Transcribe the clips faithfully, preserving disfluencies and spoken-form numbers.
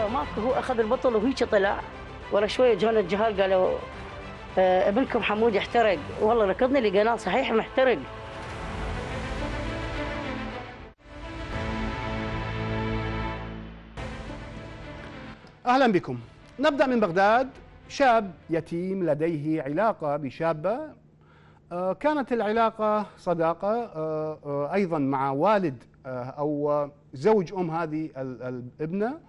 فماكو، هو اخذ البطل وهيك طلع. ورا شويه جونا الجهال قالوا آه ابنكم حمود احترق. والله ركضنا لقناه صحيح محترق. اهلا بكم. نبدا من بغداد. شاب يتيم لديه علاقه بشابه، آه كانت العلاقه صداقه، آه آه ايضا مع والد آه او زوج ام هذه الابنه.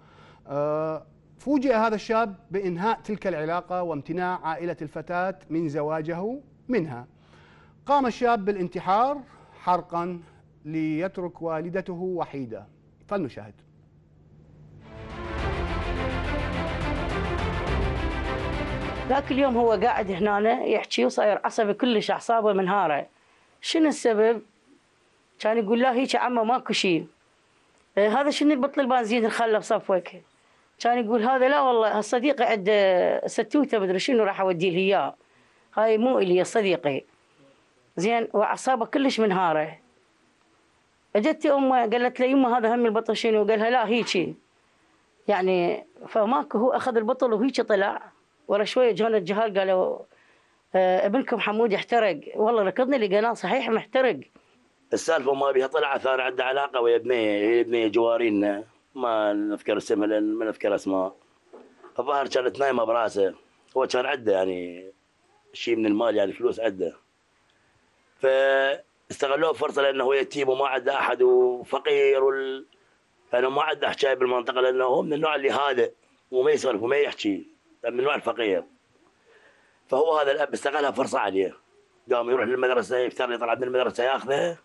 آه فوجئ هذا الشاب بإنهاء تلك العلاقة وامتناع عائلة الفتاة من زواجه منها. قام الشاب بالانتحار حرقا ليترك والدته وحيدة. فلنشاهد. ذاك اليوم هو قاعد هنا يحكي وصاير عصبي كلش، أعصابه منهارة. شنو السبب؟ كان يقول لا هيك عمه ماكو شيء. هذا شنو البطل البنزين خله بصفوك؟ كان يقول هذا لا والله صديقي عنده ستوته مدري شنو راح اودي له اياه، هاي مو الي صديقي. زين واعصابه كلش منهاره. اجت امه قالت لي يمه هذا هم البطل شنو؟ قالها لا هيجي. يعني فماكو، هو اخذ البطل وهيك طلع. ورا شويه جونا الجهال قالوا آه ابنكم حمود احترق. والله ركضنا لقناه صحيح محترق. السالفه ما بيها طلع صار عنده علاقه ويا بنيه، بنيه جوارينا. ما نذكر اسمها لان ما نذكر اسمها. الظاهر كانت نايمه براسه، هو كان عنده يعني شيء من المال يعني فلوس عنده. فاستغلوه فرصه لانه هو يتيم وما عنده احد وفقير وال... يعني ما عنده حكايه بالمنطقه، لانه هو من النوع اللي هذا وما يسولف وما يحكي، من النوع الفقير. فهو هذا الاب استغلها فرصه عليه. قام يروح للمدرسه يفتر يطلع من المدرسه ياخذه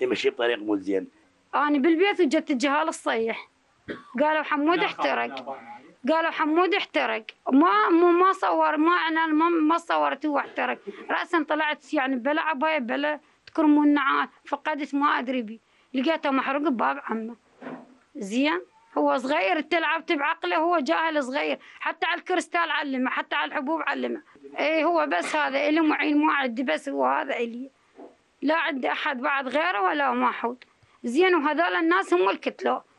يمشي بطريق مو زين. انا بالبيت وجت الجهال الصيح. قالوا حمود احترق، قالوا حمود احترق. ما ما صور، ما انا ما صورت هو احترق. راسا طلعت يعني بلا عبايه بلا تكرمون نعال، فقدت ما ادري بي. لقيته محروق بباب عمه. زين هو صغير تلعب بعقله، هو جاهل صغير. حتى على الكريستال علمه، حتى على الحبوب علمه. اي هو بس هذا الي معين ما عندي، بس هو هذا الي، لا عندي احد بعد غيره ولا محود. زين وهذول الناس هم الكتله.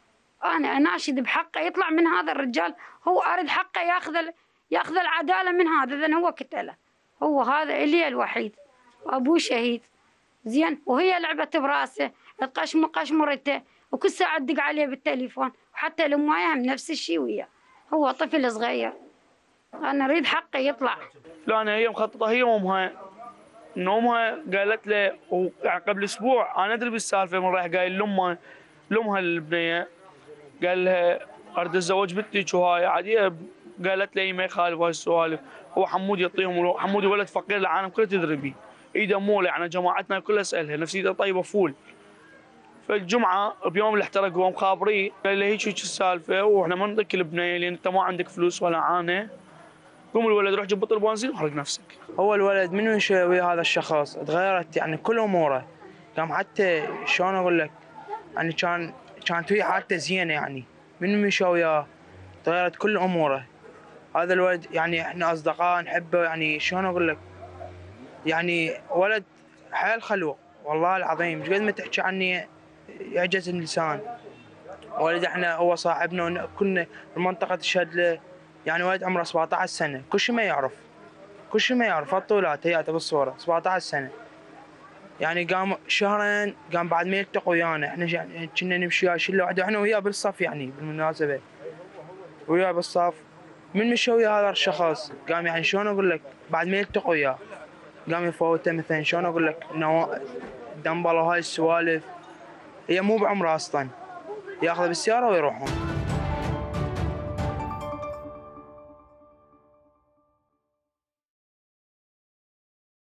انا اناشد بحقه يطلع من هذا الرجال، هو اريد حقه ياخذ ياخذ العداله من هذا، اذا هو كتله. هو هذا الي الوحيد وابوه شهيد. زين وهي لعبت براسه القشم قشمرته، وكل ساعه تدق عليه بالتليفون، وحتى الامايه هم نفس الشيء وياه. هو طفل صغير. انا اريد حقه يطلع. لا انا هي مخططه هي وامها. ان امها قالت له قبل اسبوع انا ادري بالسالفه، من رايح قايل لامها لامها البنيه قال لها اريد اتزوج بنتك وهاي عاديه. قالت لي ما يخالف هاي السوالف، هو حمود يعطيهم. حمود ولد فقير العالم كله تدري بيه، ايده موله يعني جماعتنا كلها اسالها نفسيته طيبه فول. فالجمعه بيوم اللي احترق هو مخابريه قال له هيك هيك السالفه واحنا ما نعطيك البنيه لان انت ما عندك فلوس ولا انا. قوم الولد روح جيب بطل بنزين وحرق نفسك. هو الولد من ويا هذا الشخص تغيرت يعني كل اموره. قام حتى شلون اقول لك يعني كان كانت ويا حالته زينه يعني من مشى وياه تغيرت كل اموره. هذا الولد يعني احنا اصدقاء نحبه يعني شلون اقول لك يعني ولد حيل خلوق والله العظيم. قد ما تحكي عني يعجز اللسان. ولد احنا هو صاحبنا كنا بمنطقه الشدله. يعني ولد عمره سبعطعش سنه كل شيء ما يعرف، كل شيء ما يعرف الطولات هياته بالصوره سبعطعش سنه. يعني قام شهرين قام بعد ما يلتقوا ويانا، احنا كنا نمشي وياه شله واحده احنا وياه بالصف يعني بالمناسبه وياه بالصف. من مشى ويا هذا الشخص قام يعني شلون اقول لك بعد ما يلتقوا وياه قام يفوته مثلا شلون اقول لك دنبله هاي السوالف. هي مو بعمره اصلا ياخذه بالسياره ويروحون.